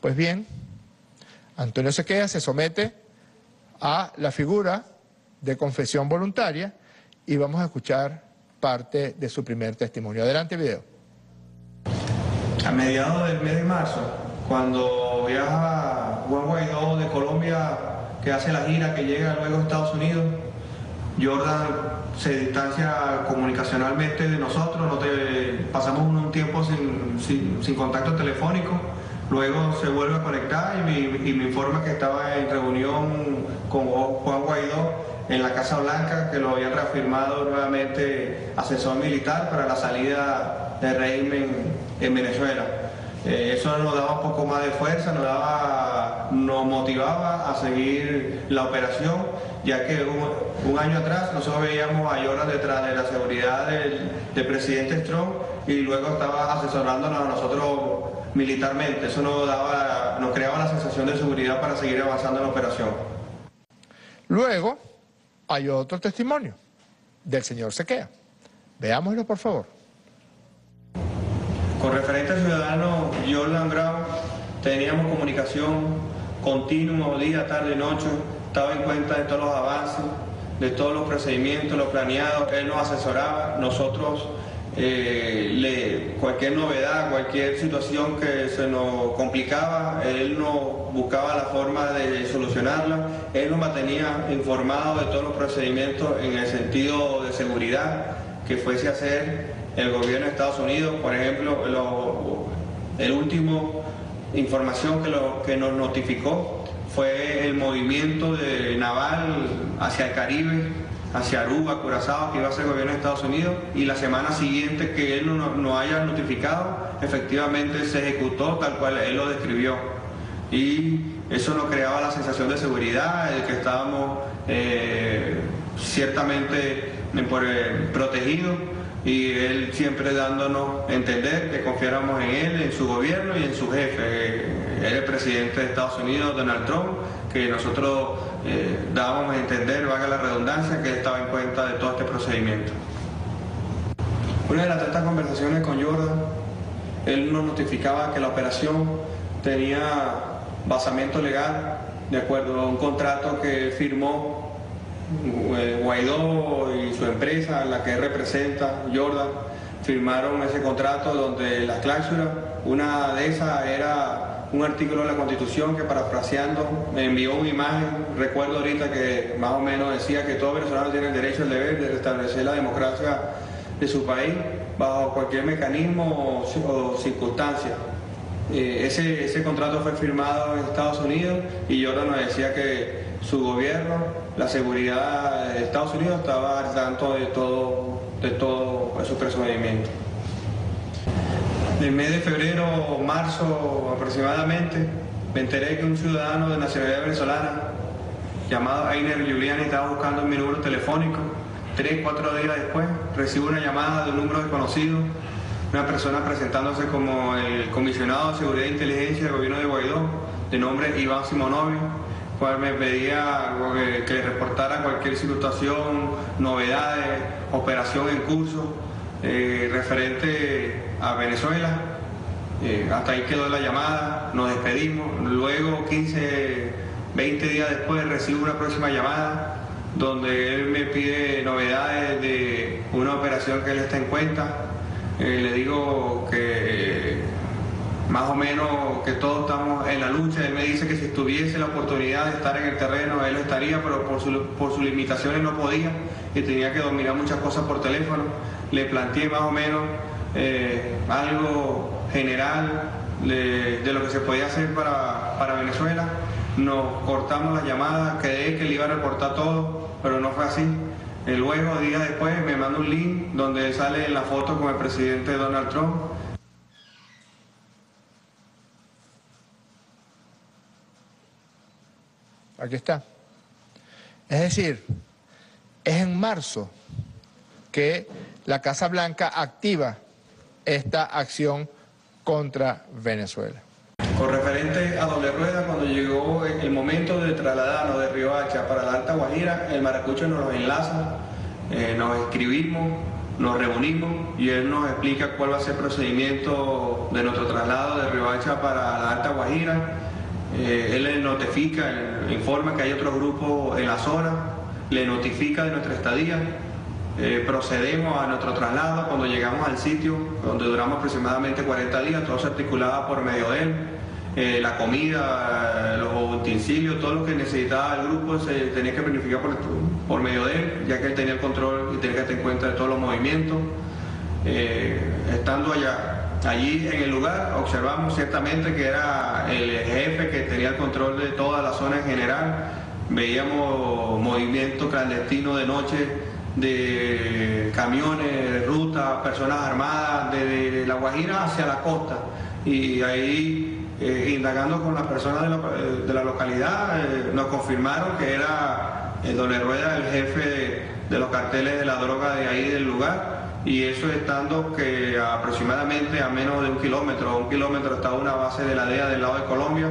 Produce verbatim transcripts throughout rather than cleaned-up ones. Pues bien, Antonio Sequea se somete a la figura de confesión voluntaria y vamos a escuchar parte de su primer testimonio. Adelante, video. A mediados del mes de marzo, cuando viaja Juan Guaidó de Colombia, que hace la gira, que llega luego a Estados Unidos, Jordan se distancia comunicacionalmente de nosotros, no te, pasamos un tiempo sin, sin, sin contacto telefónico, luego se vuelve a conectar y me, y me informa que estaba en reunión con Juan Guaidó en la Casa Blanca, que lo había reafirmado nuevamente asesor militar para la salida del régimen en Venezuela. Eh, eso nos daba un poco más de fuerza, nos, daba, nos motivaba a seguir la operación, ya que un, un año atrás nosotros veíamos a Yora detrás de la seguridad del, del presidente Trump y luego estaba asesorándonos a nosotros militarmente. Eso nos, daba, nos creaba la sensación de seguridad para seguir avanzando en la operación. Luego hay otro testimonio del señor Sequea. Veámoslo, por favor. Con referente al ciudadano Jordan Goudreau, teníamos comunicación continua, día, tarde, noche. Estaba en cuenta de todos los avances, de todos los procedimientos, los planeados. Él nos asesoraba. Nosotros, eh, le, cualquier novedad, cualquier situación que se nos complicaba, él nos buscaba la forma de solucionarla. Él nos mantenía informado de todos los procedimientos en el sentido de seguridad que fuese a hacer el gobierno de Estados Unidos. Por ejemplo, lo, el último información que, lo, que nos notificó fue el movimiento de naval hacia el Caribe, hacia Aruba, Curazao, que iba a ser el gobierno de Estados Unidos, y la semana siguiente que él nos no haya notificado, efectivamente se ejecutó tal cual él lo describió. Y eso nos creaba la sensación de seguridad, de que estábamos eh, ciertamente eh, protegidos, y él siempre dándonos a entender que confiáramos en él, en su gobierno y en su jefe. Él es el presidente de Estados Unidos, Donald Trump, que nosotros eh, dábamos a entender, valga la redundancia, que él estaba en cuenta de todo este procedimiento. Una de las tantas conversaciones con Jordan, él nos notificaba que la operación tenía basamento legal, de acuerdo a un contrato que firmó Guaidó y su empresa, la que representa Jordan, firmaron ese contrato donde las cláusulas, una de esas era un artículo de la Constitución que, parafraseando, me envió una imagen, recuerdo ahorita, que más o menos decía que todo venezolano tiene el derecho y el deber de restablecer la democracia de su país bajo cualquier mecanismo o circunstancia. Eh, ese, ese contrato fue firmado en Estados Unidos y Jordan nos decía que su gobierno, la seguridad de Estados Unidos, estaba al tanto de todo, de todo esos procedimientos. En el mes de febrero o marzo aproximadamente, me enteré que un ciudadano de nacionalidad venezolana llamado Ainer Yuliani estaba buscando mi número telefónico. Tres, cuatro días después, recibo una llamada de un número desconocido, una persona presentándose como el comisionado de Seguridad e Inteligencia del gobierno de Guaidó, de nombre Iván Simonovich, cual me pedía que le reportara cualquier situación, novedades, operación en curso, eh, referente a Venezuela. Eh, hasta ahí quedó la llamada, nos despedimos. Luego, quince, veinte días después, recibo una próxima llamada donde él me pide novedades de una operación que él está en cuenta. Eh, le digo que más o menos que todos estamos en la lucha. Él me dice que si tuviese la oportunidad de estar en el terreno, él lo estaría, pero por sus por sus limitaciones no podía y tenía que dominar muchas cosas por teléfono. Le planteé más o menos eh, algo general de, de lo que se podía hacer para, para Venezuela. Nos cortamos las llamadas, creí que le iba a reportar todo, pero no fue así. Luego, días después, me manda un link donde sale la foto con el presidente Donald Trump. Aquí está. Es decir, es en marzo que la Casa Blanca activa esta acción contra Venezuela. Con referente a Doble Rueda, cuando llegó el momento de trasladarnos de Riohacha para la Alta Guajira, el maracucho nos los enlaza, eh, nos escribimos, nos reunimos y él nos explica cuál va a ser el procedimiento de nuestro traslado de Riohacha para la Alta Guajira. Eh, él le notifica, le informa que hay otro grupo en la zona, le notifica de nuestra estadía. Eh, procedemos a nuestro traslado. Cuando llegamos al sitio, donde duramos aproximadamente cuarenta días, todo se articulaba por medio de él. Eh, la comida, los utensilios, todo lo que necesitaba el grupo se tenía que planificar por, por medio de él, ya que él tenía el control y tenía que tener en cuenta de todos los movimientos. Eh, estando allá, allí en el lugar, observamos ciertamente que era el jefe que tenía el control de toda la zona en general. Veíamos movimientos clandestinos de noche, de camiones, rutas, personas armadas desde La Guajira hacia la costa, y ahí eh, indagando con las personas de la, de la localidad eh, nos confirmaron que era eh, Doble Rueda el jefe de, de los carteles de la droga de ahí del lugar, y eso estando que aproximadamente a menos de un kilómetro, un kilómetro estaba una base de la D E A del lado de Colombia.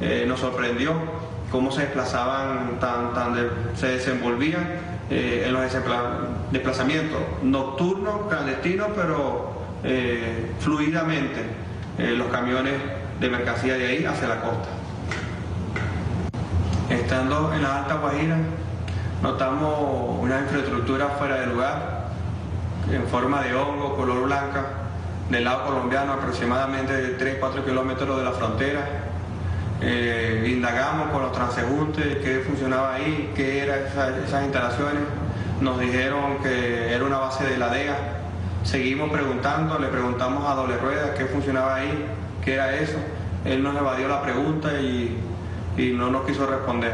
Eh, nos sorprendió cómo se desplazaban, tan, tan de, se desenvolvían. Eh, en los desplazamientos nocturnos, clandestinos, pero eh, fluidamente eh, los camiones de mercancía de ahí hacia la costa. Estando en la Alta Guajira, notamos una infraestructura fuera de lugar, en forma de hongo, color blanca, del lado colombiano, aproximadamente de tres a cuatro kilómetros de la frontera. Eh, indagamos con los transeúntes qué funcionaba ahí, qué eran esa, esas instalaciones. Nos dijeron que era una base de la D E A. Seguimos preguntando, le preguntamos a Doble Rueda qué funcionaba ahí, qué era eso. Él nos evadió la pregunta y, y no nos quiso responder.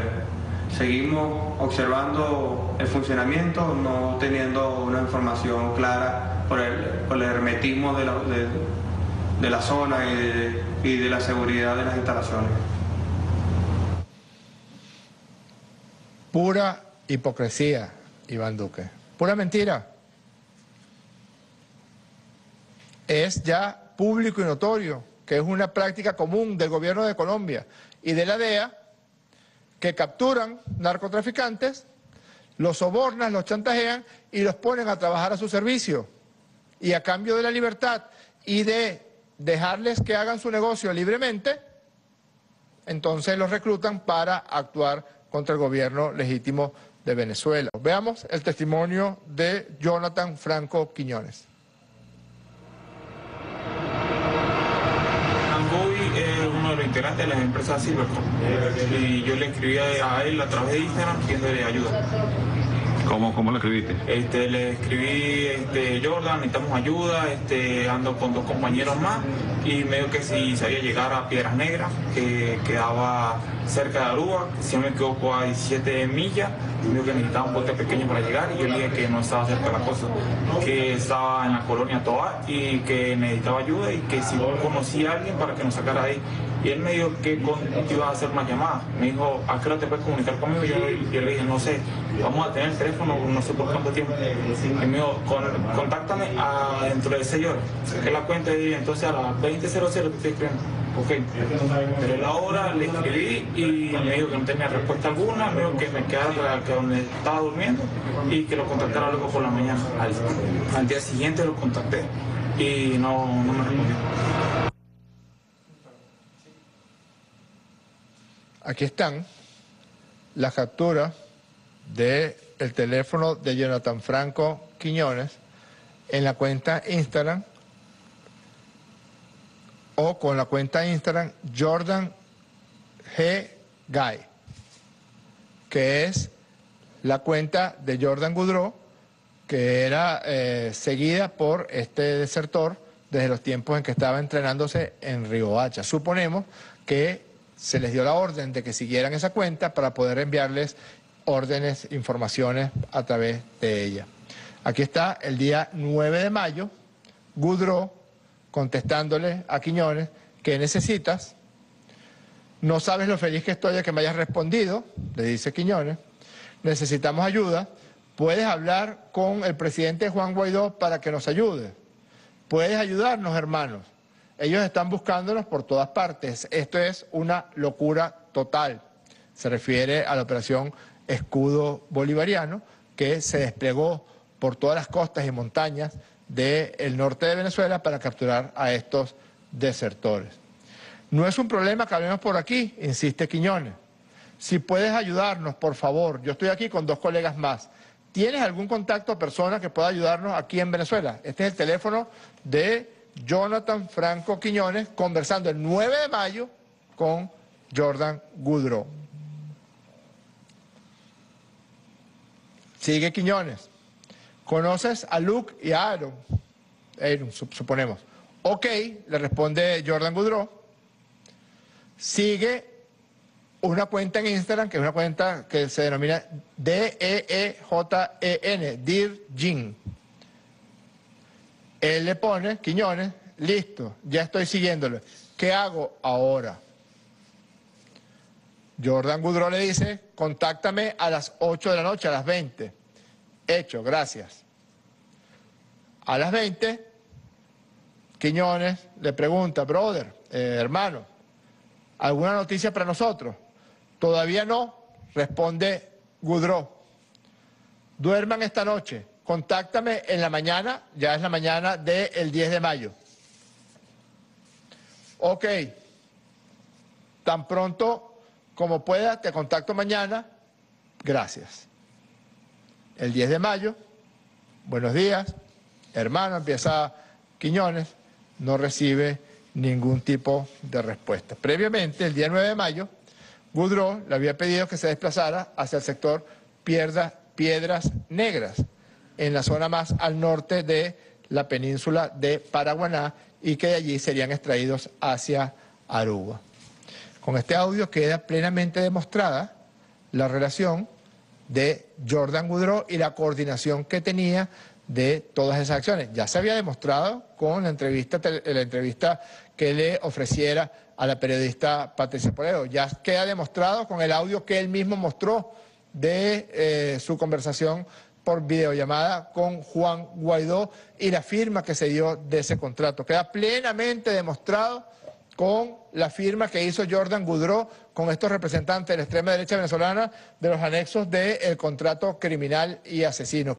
Seguimos observando el funcionamiento, no teniendo una información clara por el, por el hermetismo de la, de, de la zona y de, y de la seguridad de las instalaciones. Pura hipocresía, Iván Duque. Pura mentira. Es ya público y notorio que es una práctica común del gobierno de Colombia y de la D E A, que capturan narcotraficantes, los sobornan, los chantajean y los ponen a trabajar a su servicio. Y a cambio de la libertad y de dejarles que hagan su negocio libremente, entonces los reclutan para actuar contra el gobierno legítimo de Venezuela. Veamos el testimonio de Jonathan Franco Quiñones. Es uno de los integrantes de las empresas SilverCorp, y yo le escribí a él a través de Instagram pidiéndole ayuda. ¿Cómo, cómo le escribiste? Este, le escribí, este, Jordan, necesitamos ayuda, este, ando con dos compañeros más, y medio que si sabía llegar a Piedras Negras, que quedaba cerca de Aruba, si no me equivoco a diecisiete millas, medio que necesitaba un bote pequeño para llegar, y yo le dije que no estaba cerca de la cosa, que estaba en la colonia Toa y que necesitaba ayuda y que si conocía a alguien para que nos sacara de ahí. Y él me dijo que con, iba a hacer una llamada. Me dijo, ¿a qué hora te puedes comunicar conmigo? Yo, yo le dije, no sé, vamos a tener el teléfono, no sé por cuánto tiempo. Él me dijo, con, contáctame a, dentro de seis horas. Saqué la cuenta y entonces a las veinte cero cero te estoy escribiendo. Ok, pero la hora le escribí y me dijo que no tenía respuesta alguna, me dijo que me quedara que donde estaba durmiendo y que lo contactara luego por la mañana. Al, al día siguiente lo contacté y no, no me respondió. Aquí están las capturas del teléfono de Jonathan Franco Quiñones en la cuenta Instagram, o con la cuenta Instagram Jordan G. Guy, que es la cuenta de Jordan Goudreau, que era eh, seguida por este desertor desde los tiempos en que estaba entrenándose en Riohacha. Suponemos que se les dio la orden de que siguieran esa cuenta para poder enviarles órdenes, informaciones a través de ella. Aquí está el día nueve de mayo, Goudreau contestándole a Quiñones, ¿qué necesitas? No sabes lo feliz que estoy de que me hayas respondido, le dice Quiñones. Necesitamos ayuda. Puedes hablar con el presidente Juan Guaidó para que nos ayude. Puedes ayudarnos, hermanos. Ellos están buscándonos por todas partes. Esto es una locura total. Se refiere a la operación Escudo Bolivariano, que se desplegó por todas las costas y montañas del norte de Venezuela para capturar a estos desertores. No es un problema que hablemos por aquí, insiste Quiñones. Si puedes ayudarnos, por favor, yo estoy aquí con dos colegas más. ¿Tienes algún contacto o persona que pueda ayudarnos aquí en Venezuela? Este es el teléfono de Jonathan Franco Quiñones, conversando el nueve de mayo con Jordan Goudreau. Sigue Quiñones. ¿Conoces a Luke y a Aaron? Aaron, suponemos. Ok, le responde Jordan Goudreau. Sigue una cuenta en Instagram, que es una cuenta que se denomina D E E J E N, Dirjin. Él le pone, Quiñones, listo, ya estoy siguiéndolo. ¿Qué hago ahora? Jordan Goudreau le dice, contáctame a las ocho de la noche, a las veinte. Hecho, gracias. A las veinte, Quiñones le pregunta, brother, eh, hermano, ¿alguna noticia para nosotros? Todavía no, responde Goudreau. Duerman esta noche, contáctame en la mañana, ya es la mañana del diez de mayo. Ok, tan pronto como pueda, te contacto mañana, gracias. El diez de mayo, buenos días, hermano, empieza Quiñones, no recibe ningún tipo de respuesta. Previamente, el día nueve de mayo, Goudreau le había pedido que se desplazara hacia el sector Piedras Negras, en la zona más al norte de la península de Paraguaná, y que de allí serían extraídos hacia Aruba. Con este audio queda plenamente demostrada la relación de Jordan Goudreau y la coordinación que tenía de todas esas acciones. Ya se había demostrado con la entrevista, la entrevista que le ofreciera a la periodista Patricia Porero. Ya queda demostrado con el audio que él mismo mostró de eh, su conversación por videollamada con Juan Guaidó y la firma que se dio de ese contrato. Queda plenamente demostrado con la firma que hizo Jordan Goudreau con estos representantes de la extrema derecha venezolana de los anexos del contrato criminal y asesino.